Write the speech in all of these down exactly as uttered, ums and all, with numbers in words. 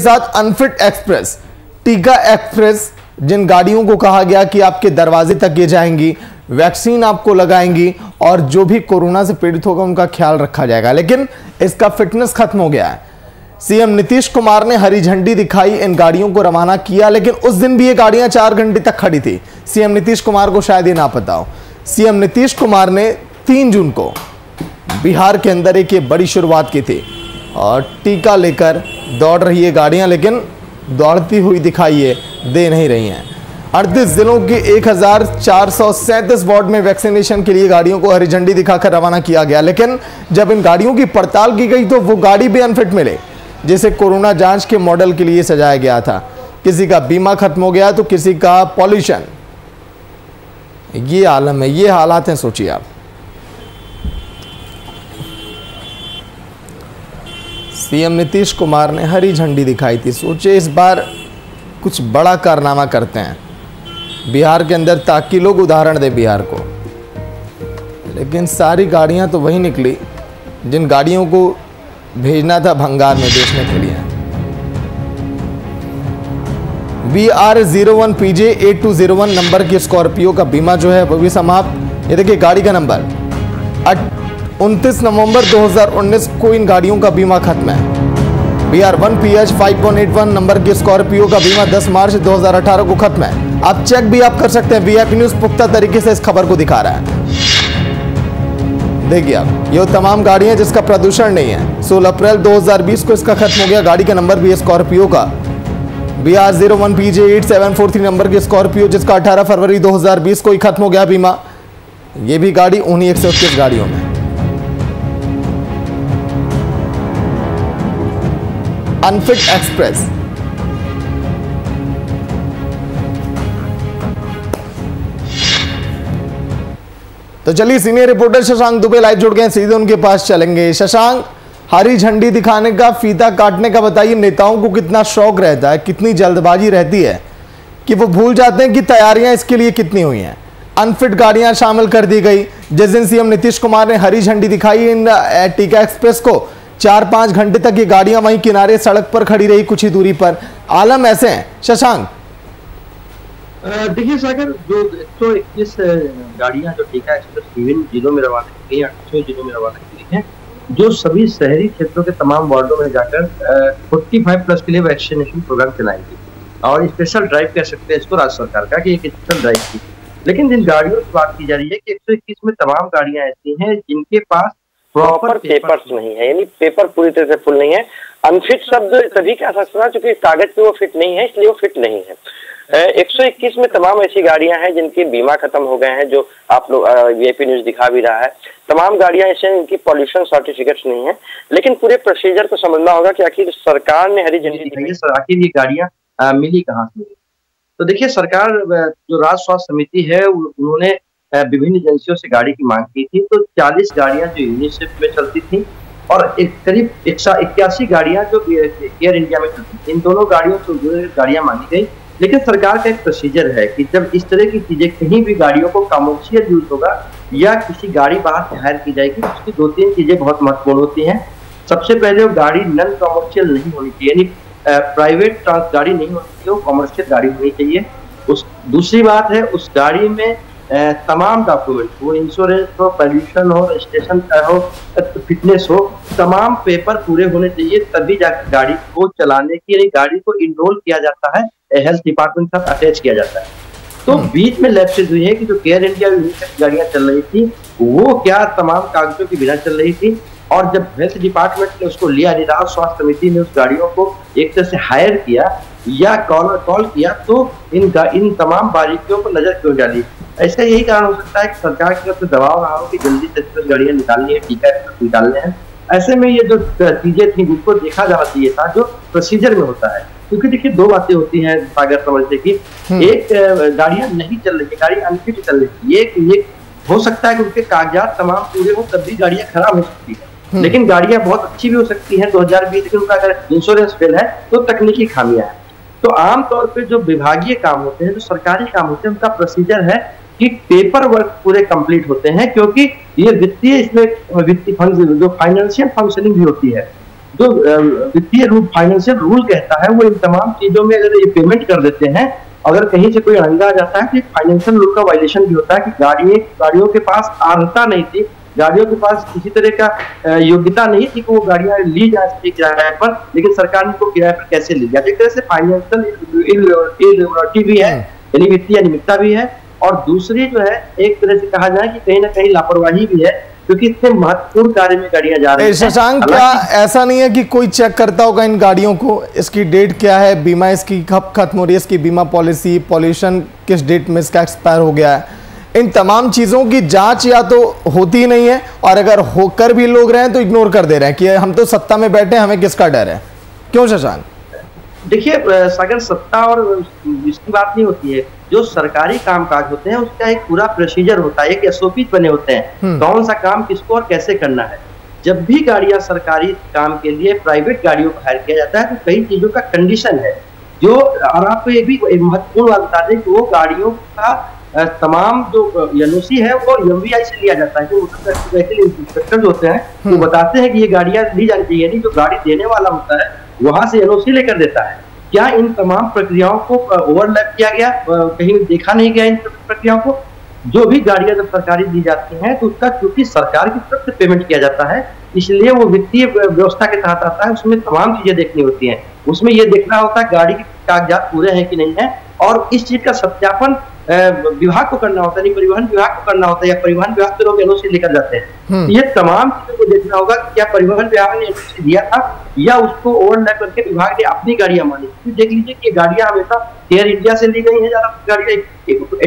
साथ unfit express, टीका express, जिन गाड़ियों को कहा गया कि आपके दरवाजे तक ये जाएंगी, वैक्सीन आपको लगाएंगी और जो भी कोरोना से पीड़ित होगा उनका ख्याल रखा जाएगा। लेकिन इसका फिटनेस खत्म हो गया है। सीएम नीतीश कुमार ने हरी झंडी दिखाई, इन गाड़ियों को रवाना किया, लेकिन उस दिन भी ये गाड़ियां चार घंटे तक खड़ी थी। सीएम नीतीश कुमार को शायद ये ना पता हो, सीएम नीतीश कुमार ने तीन जून को बिहार के अंदर एक ये बड़ी शुरुआत की थी और टीका लेकर दौड़ रही है गाड़ियाँ, लेकिन दौड़ती हुई दिखाई है दे नहीं रही हैं। अड़तीस जिलों के एक हज़ार चार सौ सैंतीस वार्ड में वैक्सीनेशन के लिए गाड़ियों को हरी झंडी दिखाकर रवाना किया गया, लेकिन जब इन गाड़ियों की पड़ताल की गई तो वो गाड़ी भी अनफिट मिले, जिसे कोरोना जांच के मॉडल के लिए सजाया गया था। किसी का बीमा खत्म हो गया तो किसी का पॉल्यूशन। ये आलम है, ये हालात हैं, सोचिए आप। सीएम नीतीश कुमार ने हरी झंडी दिखाई थी, सोचे इस बार कुछ बड़ा कारनामा करते हैं बिहार के अंदर ताकि लोग उदाहरण दें बिहार को, लेकिन सारी गाड़ियां तो वही निकली जिन गाड़ियों को भेजना था भंगार में बेचने के लिए। B R zero one PJ eight two zero one number की स्कॉर्पियो का बीमा जो है वो भी समाप्त। ये देखिए गाड़ी का नंबर उनतीस नवंबर दो हज़ार उन्नीस को इन गाड़ियों का बीमा खत्म है। B R one P H five one eight one number की स्कॉर्पियो का बीमा दस मार्च दो हज़ार अठारह को खत्म है। आप चेक भी आप कर सकते हैं, वी आई पी न्यूज पुख्ता तरीके से इस खबर को दिखा रहा है। देखिए आप, ये तमाम गाड़ियां जिसका प्रदूषण नहीं है। सोलह अप्रैल दो हज़ार बीस को इसका खत्म हो गया। गाड़ी का नंबर भी है स्कॉर्पियो का B R zero one P J eight seven four three number की स्कॉर्पियो, जिसका अठारह फरवरी दो हज़ार बीस को ही खत्म हो गया बीमा। ये भी गाड़ी उन्हीं एक सौ इक्कीस गाड़ियों में। अनफिट एक्सप्रेस, तो चलिए senior reporter Shashank Dubey live जुड़ गए, सीधे उनके पास चलेंगे। शशांक, हरी झंडी दिखाने का, फीता काटने का, बताइए नेताओं को कितना शौक रहता है, कितनी जल्दबाजी रहती है कि वो भूल जाते हैं कि तैयारियां इसके लिए कितनी हुई हैं। अनफिट गाड़ियां शामिल कर दी गई। जिस दिन सीएम नीतीश कुमार ने हरी झंडी दिखाई इन टीका एक्सप्रेस को, चार पाँच घंटे तक ये गाड़ियाँ वहीं किनारे सड़क पर खड़ी रही कुछ ही दूरी पर। आलम ऐसे हैं शशांक। देखिए सागर, जो एक सौ इक्कीस गाड़ियाँ जो टीका एक्सप्रेस विभिन्न जिलों में रवाना की गई, आठ सौ जिलों में रवाना की गई हैं, जो सभी शहरी क्षेत्रों के तमाम वार्डों में जाकर पैंतालीस प्लस के लिए वैक्सीनेशन प्रोग्राम चलाएगी और स्पेशल ड्राइव कह सकते हैं इसको राज्य सरकार का, कि एक स्पेशल ड्राइव की। लेकिन जिन गाड़ियों की बात की जा रही है कि एक सौ इक्कीस में तमाम गाड़ियाँ ऐसी हैं जिनके पास प्रॉपर पेपर्स नहीं है, यानी पेपर पूरी तरह से फुल नहीं है। अनफिट शब्द तभी का सकता है क्योंकि कागज पे वो फिट नहीं है, इसलिए वो फिट नहीं है। एक सौ इक्कीस में तमाम ऐसी गाड़ियां हैं जिनके बीमा खत्म हो गए हैं, जो आप लोग वीआईपी न्यूज दिखा भी रहा है। तमाम गाड़ियां ऐसी हैं जिनकी पॉल्यूशन सर्टिफिकेट्स नहीं है। लेकिन पूरे प्रोसीजर को समझना होगा कि आखिर सरकार ने हरी झंडी दिखाई, आखिर ये गाड़ियां मिली कहाँ से। तो देखिए सरकार, जो राज्य स्वास्थ्य समिति है, उन्होंने विभिन्न एजेंसियों से गाड़ी की मांग की थी। तो चालीस गाड़ियां जो यूनिसेप्ट में चलती थी और एक करीब एक सौ इक्यासी गाड़ियां जो एयर इंडिया में चलती थी, इन दोनों गाड़ियों को गाड़ियां मांगी गई। लेकिन सरकार का एक प्रोसीजर है कि जब इस तरह की चीजें, कहीं भी गाड़ियों को कमर्शियल यूज होगा या किसी गाड़ी बाहर से हायर की जाएगी, उसकी दो तीन चीजें बहुत महत्वपूर्ण होती हैं। सबसे पहले वो गाड़ी नॉन कमर्शियल नहीं होनी चाहिए, यानी प्राइवेट गाड़ी नहीं होनी चाहिए, वो कमर्शियल गाड़ी होनी चाहिए। उस दूसरी बात है, उस गाड़ी में तमाम डॉक्यूमेंट, वो इंश्योरेंस हो, पॉल्यूशन हो, रजिस्ट्रेशन हो, फिटनेस हो, तमाम पेपर पूरे होने चाहिए, तभी जाकर गाड़ी को चलाने की, यानी गाड़ी को इनरोल किया जाता है, हेल्थ डिपार्टमेंट के साथ अटैच किया जाता है। तो बीच में लैप्सेस हुई है कि जो केयर इंडिया गाड़ियां चल रही थी वो क्या तमाम कागजों के बिना चल रही थी, और जब हेल्थ डिपार्टमेंट ने उसको लिया, राज्य स्वास्थ्य समिति ने उस गाड़ियों को एक तरह से हायर किया या कॉल कॉल किया, तो इन इन तमाम बारीकियों पर नजर क्यों डाली। ऐसा यही कारण हो सकता है कि सरकार की तरफ से दबाव रहा हो कि जल्दी से जल्दी गाड़ियां निकालनी है, टीका एक्सप्रेस निकालने हैं। ऐसे में ये जो चीजें थी जिनको देखा जाना चाहिए था, जो प्रोसीजर में होता है, क्योंकि देखिए दो बातें होती हैं सागर समझते की, एक गाड़ियां नहीं चल रही, गाड़ी अनफिट चल रही, एक ये हो सकता है कि उनके कागजात तमाम पूरे हो तब भी गाड़ियां खराब हो सकती है, लेकिन गाड़ियां बहुत अच्छी भी हो सकती हैं दो हज़ार बीस के, उनका अगर इंश्योरेंस फेल है तो तकनीकी खामियां हैं। तो आमतौर पे जो विभागीय काम होते हैं, जो सरकारी काम होते हैं, उनका प्रोसीजर है कि पेपर वर्क पूरे कंप्लीट होते हैं, क्योंकि ये वित्तीय, इसमें वित्तीय फंक्शन, जो फाइनेंशियल फंक्शनिंग भी होती है, जो वित्तीय रूल फाइनेंशियल रूल कहता है वो इन तमाम चीजों में अगर ये पेमेंट कर देते हैं, अगर कहीं से कोई अड़ंगा आ जाता है कि फाइनेंशियल रूल का वायलेशन भी होता है कि गाड़ियों गाड़ियों के पास आर्हता नहीं थी, गाड़ियों के पास किसी तरह का योग्यता नहीं थी कि वो गाड़ियां ली जा सके किराए पर, लेकिन सरकार ने उनको किराए पर कैसे ली जाए। एक तरह से फाइनेंशियल भी है, यानी वित्तीय अनियमितता भी है, और दूसरी जो है एक तरह से कहा जाए कि कहीं ना कहीं लापरवाही भी है, क्योंकि इतने महत्वपूर्ण कार्य में गाड़ियां जा रही हैं। शशांक, क्या ऐसा नहीं है कि कोई चेक करता होगा इन गाड़ियों को, इसकी डेट क्या है, बीमा इसकी कब खत्म हो रही है, इसकी बीमा पॉलिसी, पॉल्यूशन किस डेट में इसका एक्सपायर हो गया है, इन तमाम चीज़ों की जांच या तो होती नहीं है, और अगर होकर भी लोग रहे हैं तो इग्नोर कर दे रहे हैं कि हम तो सत्ता में बैठे हैं, हमें किसका डर है। क्यों शशांक? देखिए सागर, सत्ता और इसकी बात नहीं होती है, जो सरकारी कामकाज होते हैं उसका एक पूरा प्रोसीजर होता है, एक एसओपी बने होते हैं, कौन सा काम किसको और कैसे करना है। जब भी गाड़ियां सरकारी काम के लिए प्राइवेट गाड़ियों को हायर किया जाता है तो कई चीजों का कंडीशन है जो, और आपको ये भी महत्वपूर्ण बात बता दें कि वो गाड़ियों का तमाम जो एनओसी है वो एमवीआई से लिया जाता है, जो मोटरसाइकिल इंस्पेक्टर होते हैं वो बताते हैं कि ये गाड़ियां ली जानी चाहिए, यानी जो गाड़ी देने वाला होता है वहां से एनओसी लेकर देता है। क्या इन तमाम प्रक्रियाओं को ओवरलैप किया गया, कहीं देखा नहीं गया इन प्रक्रियाओं को। जो भी गाड़ियां जब सरकारी दी जाती हैं तो उसका क्योंकि सरकार की तरफ से पेमेंट किया जाता है, इसलिए वो वित्तीय व्यवस्था के तहत आता है, उसमें तमाम चीजें देखनी होती हैं। उसमें ये देखना होता है गाड़ी के कागजात पूरे हैं कि नहीं है, और इस चीज का सत्यापन विभाग को करना होता है, नहीं परिवहन विभाग को करना होता है, या परिवहन विभाग के लोग एनओसी लेकर जाते हैं। ये तमाम चीजों को देखना होगा कि क्या परिवहन विभाग ने एनओसी दिया था या उसको ओवरलैप करके विभाग ने अपनी गाड़ियां मानी। तो देख लीजिए कि गाड़ियां हमेशा एयर इंडिया से ली गई है, ज्यादा गाड़ियां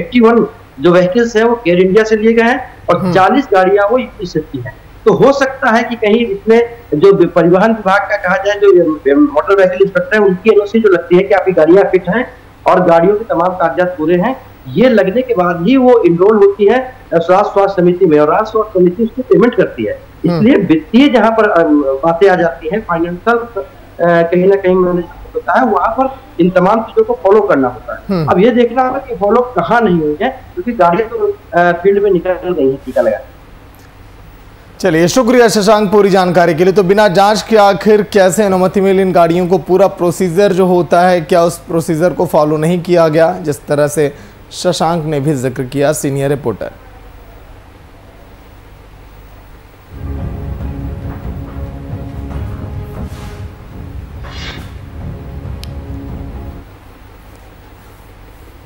एट्टी वन जो व्हीकल्स है वो एयर इंडिया से लिए गए हैं और चालीस गाड़ियां वो यूनिसेप्ट की है। तो हो सकता है कि कहीं इसमें जो परिवहन विभाग का कहा जाए, जो मोटर व्हीकल इंस्पेक्टर है उनकी एनओसी जो लगती है कि आपकी गाड़ियां फिट हैं और गाड़ियों के तमाम कागजात पूरे हैं, ये लगने के बाद ही वो इनरोल होती है राष्ट्रीय स्वास्थ्य समिति में और राष्ट्रीय स्वास्थ्य समिति उसको पेमेंट करती है। इसलिए वित्तीय जहाँ पर बातें आ जाती हैं, फाइनेंशियल कहीं ना कहीं मैनेजमेंट होता है, वहां पर इन तमाम चीजों को फॉलो करना होता है। अब ये देखना होगा कि फॉलो कहाँ नहीं हुई है, क्योंकि गाड़ियां तो फील्ड में निकल गई है टीका लगा। चलिए शुक्रिया शशांक पूरी जानकारी के लिए। तो बिना जांच के आखिर कैसे अनुमति मिली इन गाड़ियों को, पूरा प्रोसीजर जो होता है क्या उस प्रोसीजर को फॉलो नहीं किया गया, जिस तरह से शशांक ने भी जिक्र किया, सीनियर रिपोर्टर।